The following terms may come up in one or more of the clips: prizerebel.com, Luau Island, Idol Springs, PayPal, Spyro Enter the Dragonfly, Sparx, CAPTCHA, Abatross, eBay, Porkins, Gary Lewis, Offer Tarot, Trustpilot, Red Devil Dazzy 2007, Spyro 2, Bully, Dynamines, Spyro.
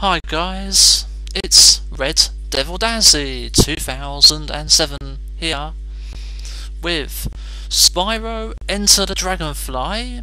Hi guys, it's Red Devil Dazzy 2007 here with Spyro Enter the Dragonfly.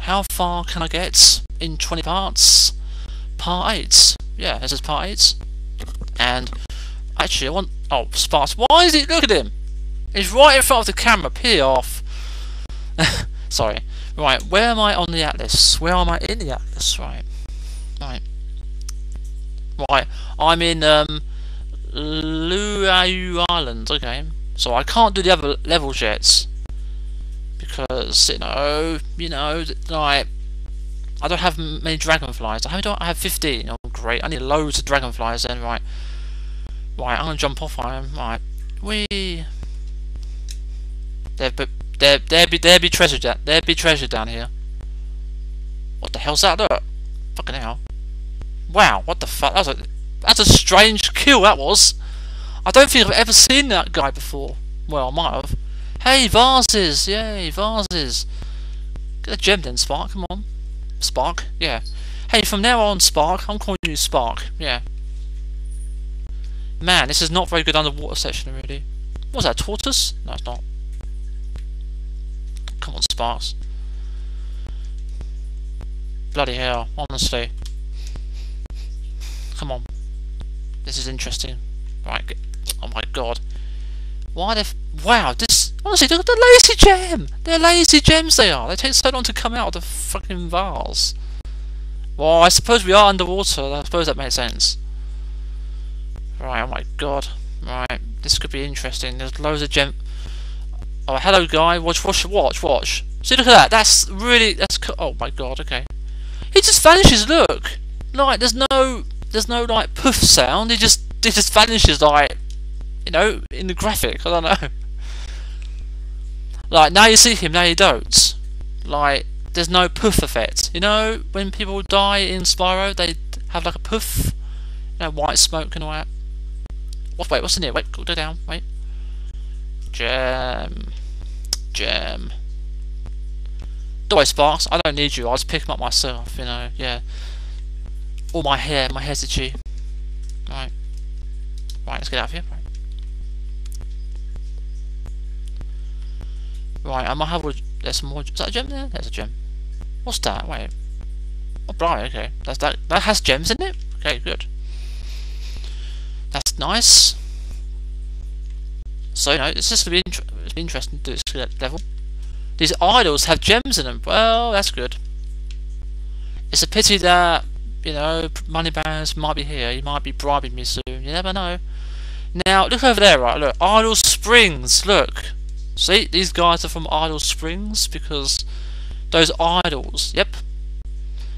How far can I get in 20 parts? Part 8. Yeah, this is part 8. And actually, I want. Oh, Sparx. Why is it? Look at him! He's right in front of the camera. Pee off. Sorry. Right, where am I on the atlas? Where am I in the atlas? Right, I'm in Luau Island, okay. So I can't do the other levels yet. Because, you know, like, I don't have many dragonflies. I have 15. Oh, great. I need loads of dragonflies then, right. Right, I'm going to jump off. Right. Whee! There be treasure down. There be treasure down here. What the hell's that? Look, fucking hell! Wow, what the fuck? That's a strange kill. That was. I don't think I've ever seen that guy before. Well, I might have. Hey, vases! Yay, vases! Get a gem then, Spark. Come on, Spark. Yeah. Hey, from now on, Spark. I'm calling you Spark. Yeah. Man, this is not very good underwater section, really. What's that, tortoise? No, it's not. Come on, Sparx. Bloody hell, honestly. Come on. This is interesting. Right, oh my god. Why the... Wow, this... Honestly, look at the lazy gem! They're lazy gems, they are! They take so long to come out of the fucking vase. Well, I suppose we are underwater. I suppose that makes sense. Right, oh my god. Right, this could be interesting. There's loads of gem... Oh, hello guy, watch. See, look at that, that's oh my god, okay. He just vanishes, look! Like, there's no, like, poof sound, he just vanishes, like, you know, in the graphic, I don't know. Like, now you see him, now you don't. Like, there's no poof effect. You know, when people die in Spyro, they have, like, a poof, you know, white smoke and all that. Oh, wait, what's in here? Wait, go down, wait. Gem. Don't worry, Sparx, I don't need you, I'll just pick them up myself, you know, yeah. All my hair's itchy. Right. Right, let's get out of here. Right, I might have a... There's some more... Is that a gem there? There's a gem. What's that? Wait. Oh, blimey, okay. That has gems in it? Okay, good. That's nice. So, you know, it's just going to be interesting to do this level. These idols have gems in them. Well, that's good. It's a pity that, you know, Moneybags might be here. He might be bribing me soon. You never know. Now, look over there, right? Look, Idol Springs. Look. See, these guys are from Idol Springs because those idols, yep.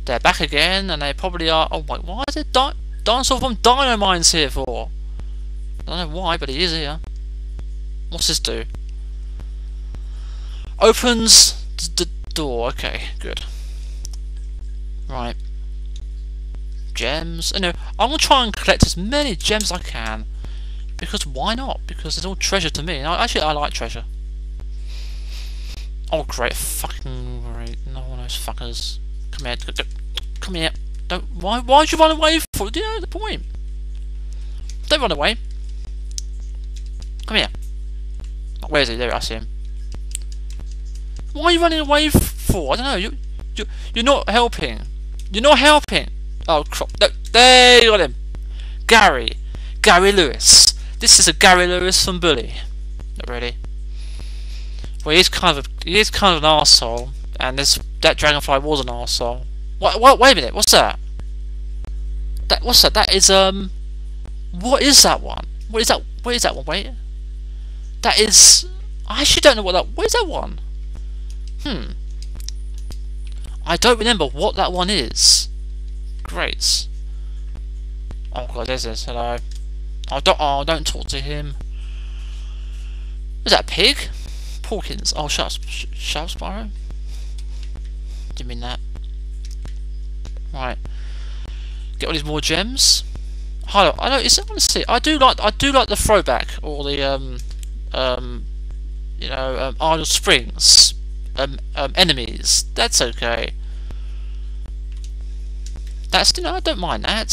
They're back again and they probably are... Oh, wait, why is there dinosaur from Dynamines here for? I don't know why, but he is here. What's this do? Opens the door. Okay, good. Right. Gems. Anyway, I'm going to try and collect as many gems as I can. Because why not? Because it's all treasure to me. Actually, I like treasure. Oh, great. Fucking great. No one of those fuckers. Come here. Come here. Don't. Why'd you run away for? Do you know the point? Don't run away. Come here. Where is he? There, I see him. Why are you running away for? I don't know. You're not helping. You're not helping. Oh crap! No, there you got him. Gary Lewis. This is a Gary Lewis from Bully. Not really. Well, he is kind of an arsehole, and that dragonfly was an arsehole. What? Wait a minute. What's that? What's that? That is What is that one? What is that? What is that one? Wait. That is... I actually don't know what that... What is that one? I don't remember what that one is. Great. Oh god, there's this. Hello. Oh, don't talk to him. Is that a pig? Porkins. Oh, shut up, Spyro. Didn't mean that. Right. Get all these more gems. Hello. I know, it's honestly... I do like the throwback, or the, you know, Idol Springs, enemies. That's okay. That's, you know, I don't mind that.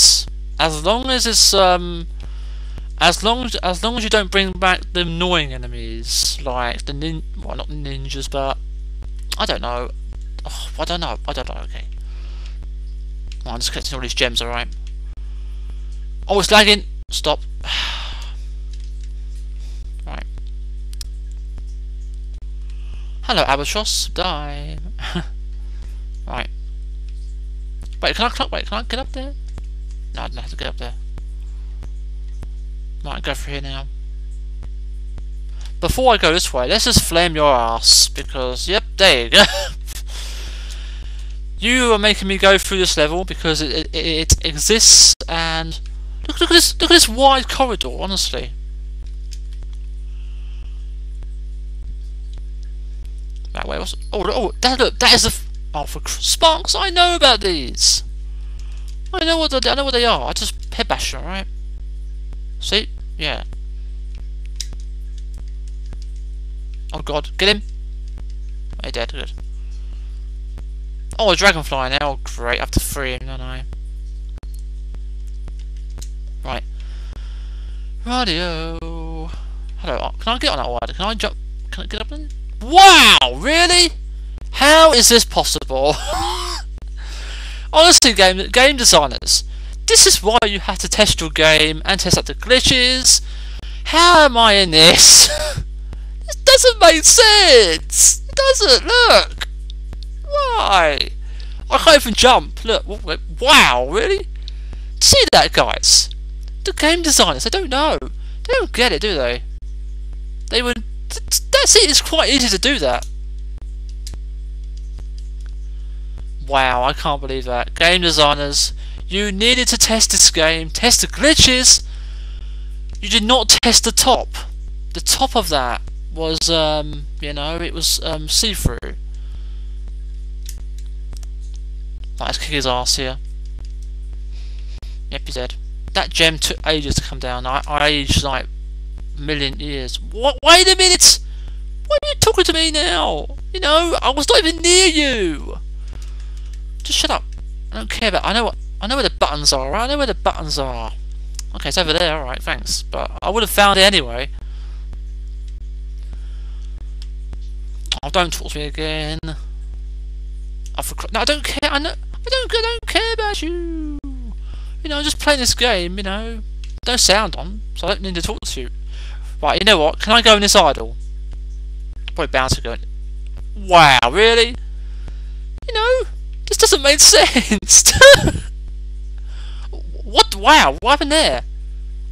As long as it's as long as you don't bring back the annoying enemies, like the not ninjas, but I don't know. Oh, I don't know. Okay, I'm just collecting all these gems. All right. Oh, it's lagging. Stop. Right. Hello, Abatross. Die. Right. Wait, can I get up there? No, I don't have to get up there. Might go through here now. Before I go this way, let's just flame your ass, because, yep, there you go. You are making me go through this level because it exists, and look at this wide corridor, honestly. That way was, that is a, oh, for Sparx, I know about these. I know what they are. I just head bash them, right? See? Yeah. Oh god, get him! Hey, dead, good. Oh, a dragonfly now. Oh, great, I have to free him, don't I? Right. Radio. Hello. Can I get on that wire? Can I jump? Can I get up in? Wow! Really? How is this possible? Honestly, game designers, this is why you have to test your game and test out the glitches. How am I in this? This doesn't make sense. It doesn't look. Why? I can't even jump. Look. Wow. Really? See that, guys? The game designers, they don't know. They don't get it, do they? They would. That's it. It's quite easy to do that. Wow, I can't believe that. Game designers, you needed to test this game, test the glitches. You did not test the top. The top of that was, you know, it was see-through. Let's kick his ass here. Yep, he's dead. That gem took ages to come down. I aged like a million years. What? Wait a minute! Why are you talking to me now? You know, I was not even near you. Just shut up. I don't care about. I know where the buttons are. Right? I know where the buttons are. Okay, it's over there. All right, thanks. But I would have found it anyway. Oh, don't talk to me again. No, I don't care. I don't care about you. You know, I'm just playing this game. You know, no sound on, so I don't need to talk to you. Right, you know what? Can I go in this idol? Probably bound to go in. Wow, really? You know. This doesn't make sense! What? Wow, what happened there?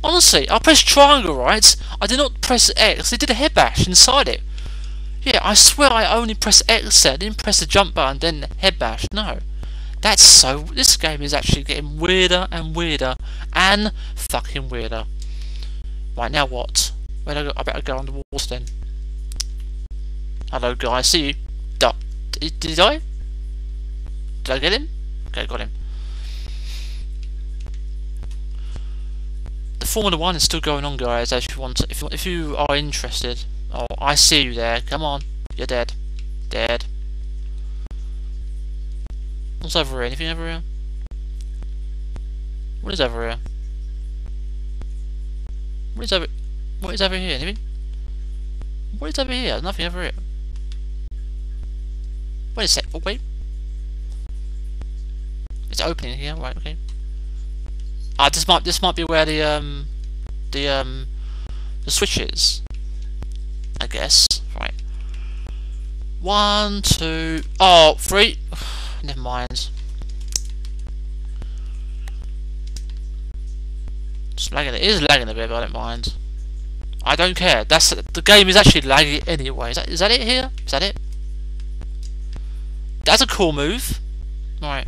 Honestly, I pressed triangle, right? I did not press X, they did a head bash inside it. Yeah, I swear I only pressed X there, I didn't press the jump button, then head bash, no. That's so... This game is actually getting weirder and weirder, and fucking weirder. Right, now what? Where do I go? I better go on the walls then. Hello guys, see you. Did he die? Did I get him? Okay, got him. The Formula 1 is still going on, guys, as you want to, if you are interested. Oh, I see you there. Come on. You're dead. Dead. What's over here? Anything over here? What is over here? What is over here? Anything? What is over here? Nothing over here. Wait a sec. Oh, wait. It's opening here, right? Okay. Ah, this might be where the switch is, I guess. Right. 1, 2, oh, 3. Never mind. It's lagging. It is lagging a bit, but I don't mind. I don't care. That's the game is actually lagging anyway. Is that it here? Is that it? That's a cool move. Right.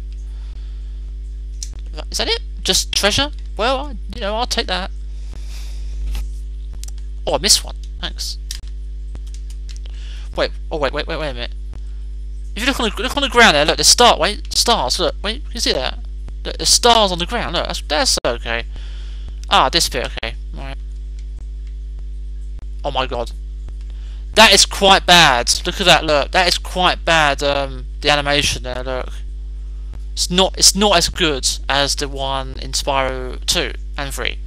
Is that it? Just treasure? Well, you know, I'll take that. Oh, I missed one. Thanks. Wait. Oh, wait a minute. If you look on the ground there, look, there's stars. Wait, stars. Look, wait. You see that? Look, there's stars on the ground. Look, that's okay. Ah, this bit. Okay. All right. Oh my god. That is quite bad. Look at that. Look, that is quite bad. The animation there. Look. It's not as good as the one in Spyro 2 and 3.